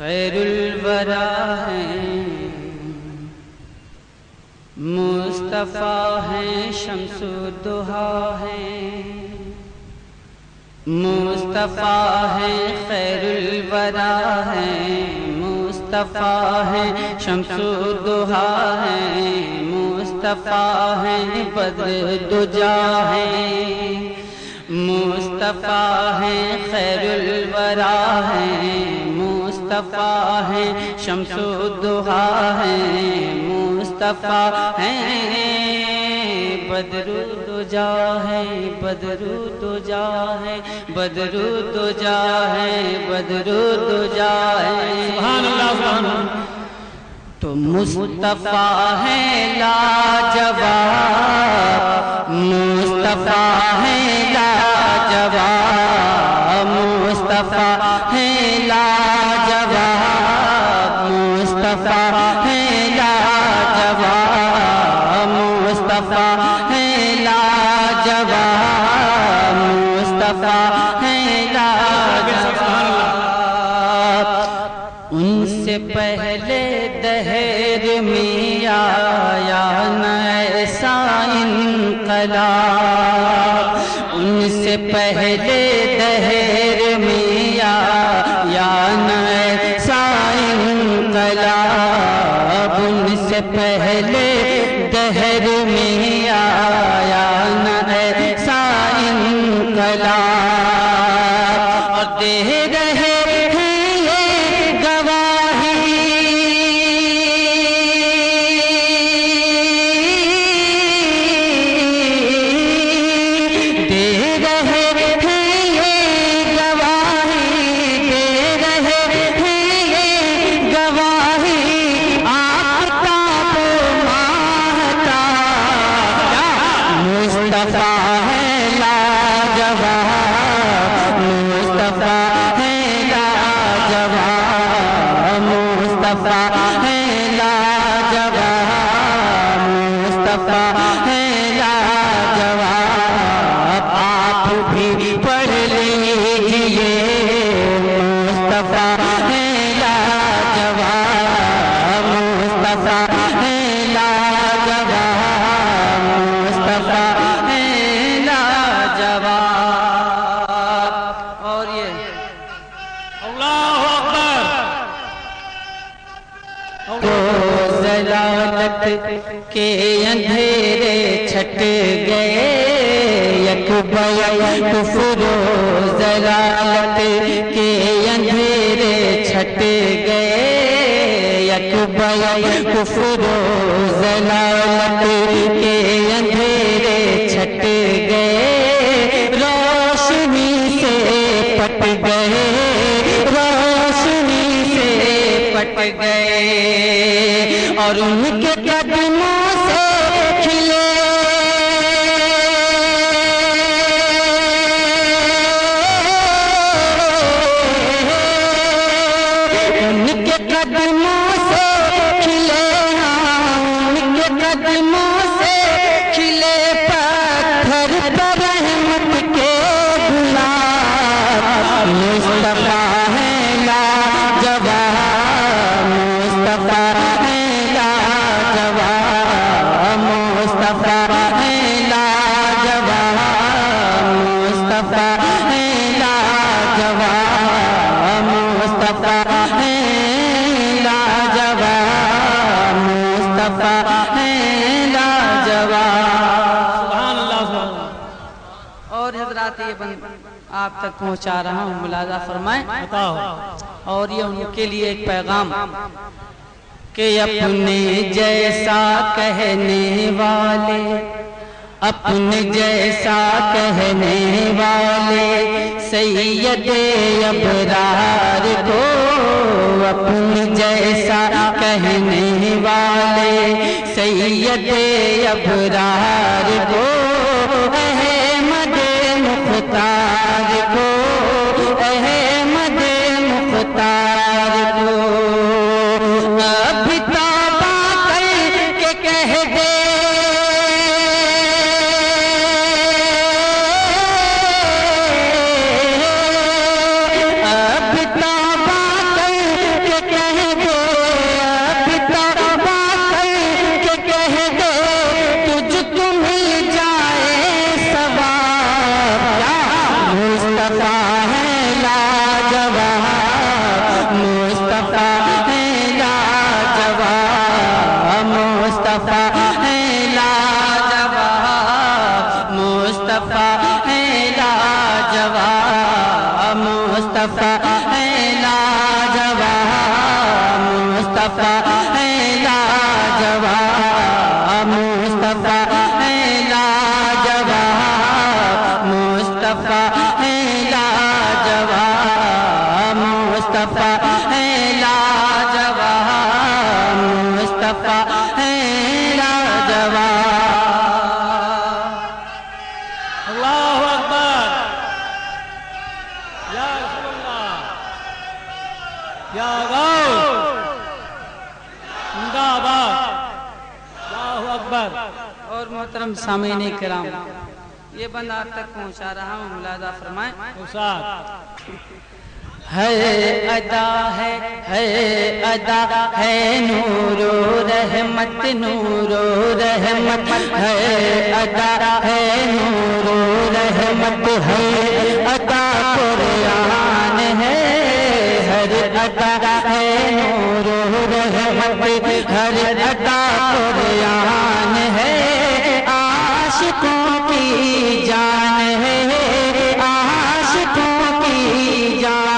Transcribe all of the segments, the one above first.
खैरुल वरा हैं मुस्तफ़ा हैं शम्सुद्दुहा हैं मुस्तफ़ा हैं खैरुल वरा हैं मुस्तफ़ा हैं शम्सुद्दुहा हैं मुस्तफ़ा हैं बद्रुद्दुजा हैं मुस्तफ़ा हैं खैरुल वरा हैं मुस्तफ़ा हैं शम्सुद्दुहा हैं मुस्तफ़ा हैं बद्रुद्दुजा है बद्रुद्दुजा है बद्रुद्दुजा है बद्रुद्दुजा है तो मुस्तफ़ा है लाजवाब मुस्तफ़ा है लाजवाब मुस्तफ़ा है लाजवाब मुस्तफ़ा है मुस्तफ़ा है लाजवाब मुस्तफ़ा है लाजवाब उनसे पहले दहर में आया न ऐसा इनकलाब उनसे पहले दहर में आया न ऐसा इनकलाब उनसे पहले दहर में आया न ऐसा इनकलाब और दे रहे हैं गवाही दे रहे हैं गवाही दे रहे हैं गवाही आता मुस्तफ़ा है लाजवाब मुस्तफ़ा है लाजवाब मुस्तफ़ा है लाजवाब मुस्तफ़ा है लाजवाब आप भी पढ़ लीजिए मुस्तफ़ा है लाजवाब मुस्तफ़ा है लाजवाब मुस्तफ़ा के अंधेरे छट गए यकबय कुफरो ज़लालत के अंधेरे छट गए यकबय कुफरो ज़लालत के अंधेरे छट गए रोशनी से पट गए रोशनी से पट गए और उनके कदमों से खिले उनके कदमों से खिले हाँ उनके कदमों से खिले पत्थर पर रहमत के गुलाब मुस्तफ़ा है लाजवाब मुस्तफ़ा है मुस्तफ़ा है लाजवाब मुस्तफ़ा है लाजवाब मुस्तफ़ा है लाजवाब मुस्तफ़ा है लाजवाब। और हज़रात ये बंद आप तक पहुँचा रहा हूँ, मुलाजा फरमाएं। और ये उनके लिए एक पैगाम के अपने जैसा कहने वाले अपने जैसा कहने वाले सैयद अब्रार को अपने जैसा कहने वाले सैयद अब्रार को अहमद मुख्तार को अहमद मुख्तार को मुस्तफा है लाजवा, मुस्तफा है लाजवा, मुस्तफा है लाजवा, मुस्तफा है लाजवा, मुस्तफा है लाजवा। अल्लाहु अकबर या रसूल अल्लाह या गौस जिंदाबाद। अल्लाहु अकबर। और मोहतरम सामीने किराम, ये बंदा आप तक पहुंचा रहा हूं, मुलाजा फरमाएं। है अदा है, है अदा है नूरो रहमत, नूरो रहमत, है अदा है नूरो रहमत, है अदा कुरान है, हर अदा है नूरो रहमत, हर अदा कुरान है, आशिकों की जान है, आशिकों की जान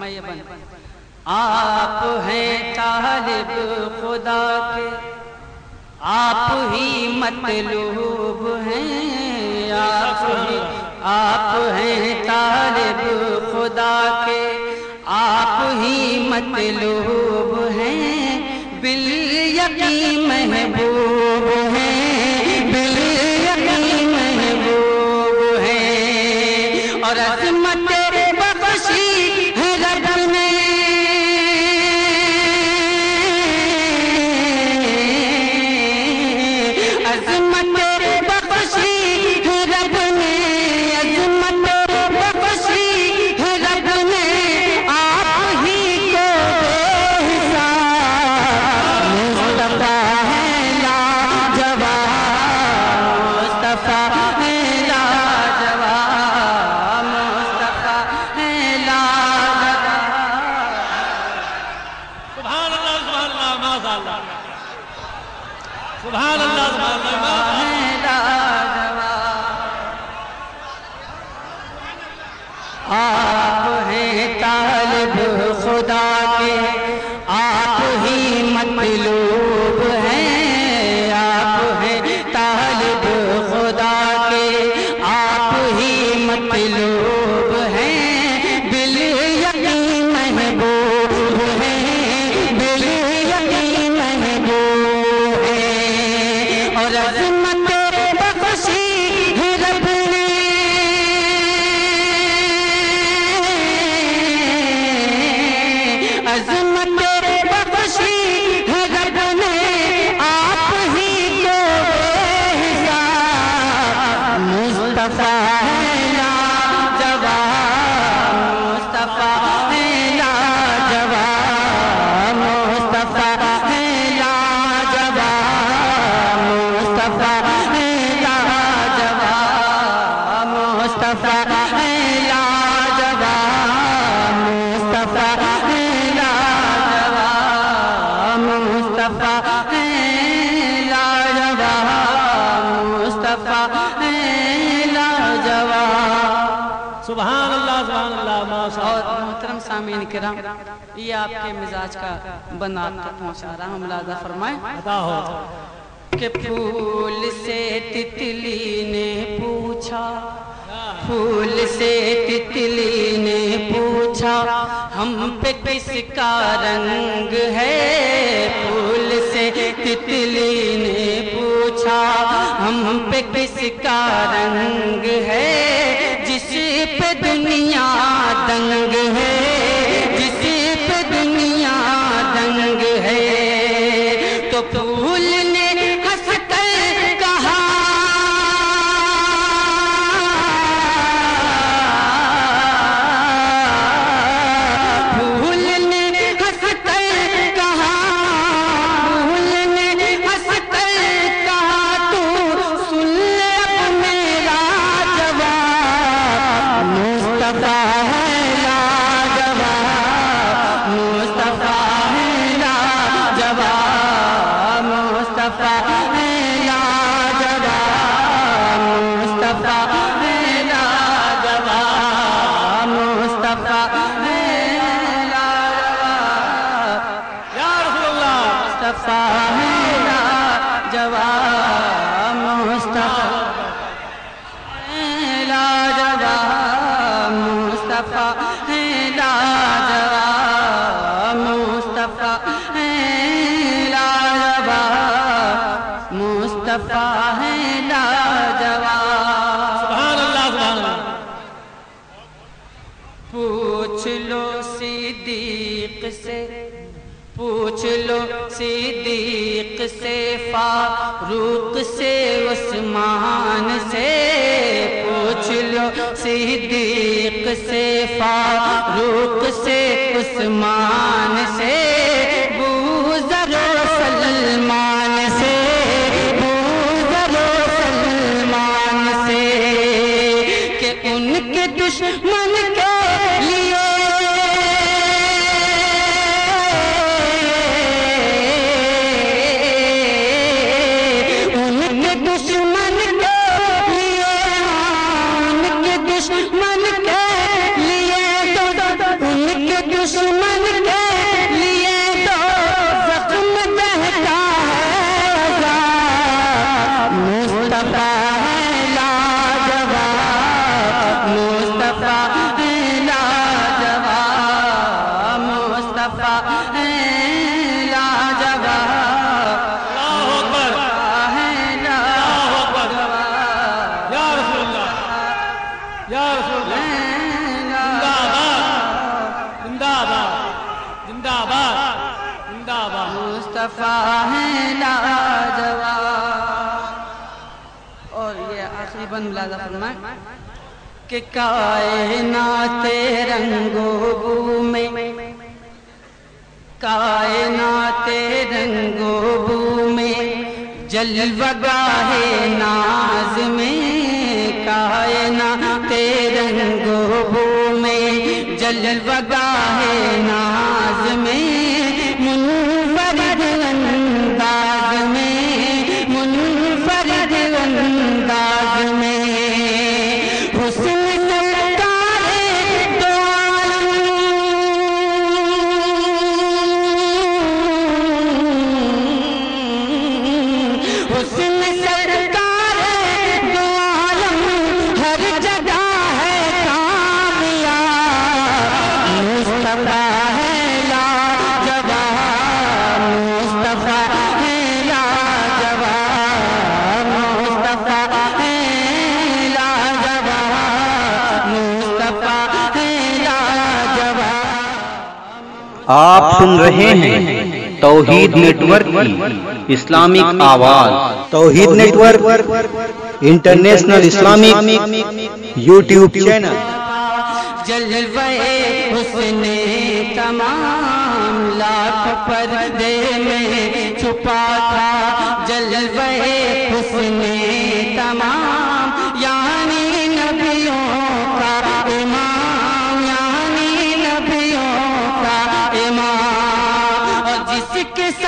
मैं ये बन। आप हैं तालिब खुदा के, आप ही मतलूब हैं, आप हैं तालिब खुदा के, आप ही मतलूब हैं, बिल यकीन महबूब हैं, बिल यकीन महबूब हैं, और अज़मत ये आपके मिजाज का बना पहुंचा रहा हूं, मुलाजा फरमाए। फूल से तितली ने पूछा, फूल से तितली ने पूछा, हम पे किसका रंग है, फूल से तितली ने पूछा, हम पे किसका रंग है, जिस पे दुनिया दंग है, जिस पे दुनिया मुस्तफा मेरा जवाब मुस्तफा मेरा जवाब मुस्तफा मेरा जवाब मुस्तफा मेरा जवाब मुस्तफा मेरा जवाब। सुभान अल्लाह सुभान अल्लाह। पूछ लो सिद्दीक से, पूछ लो सिद्दीक से, फारुक से, उस्मान से, पूछ लो सिद्दीक से, फारुक से, उस्मान से, बूज़रो सलमान से, बूज़रो सलमान से, कि उनके दुश्मन के लिए मुस्तफा है लाजवाब। और ये आखिरी बंद मुलाजा फरमाए कि कायनाते रंगोबू में, कायनाते रंगोबू में, जलवागाहे नाज में, कायनाते रंगोबू में, जलवागाहे नाज में, मुनफरिद अंदाज में, मुनफरिद अंदाज में, हुस्न सरकारे दो आलम, हुस्न सरकारे दो आलम, हर जगह है कामयाब। मुस्तफा है आप सुन रहे हैं तौहीद नेटवर्क की इस्लामिक आवाज़। Tauheed network international Islamic YouTube channel. जलवे हुस्ने तमाम लाख पर्दे में छुपा था, जलवे हुस्ने तमाम यानी नबियों का इमाम, यानी नबियों का इमाम, और जिसके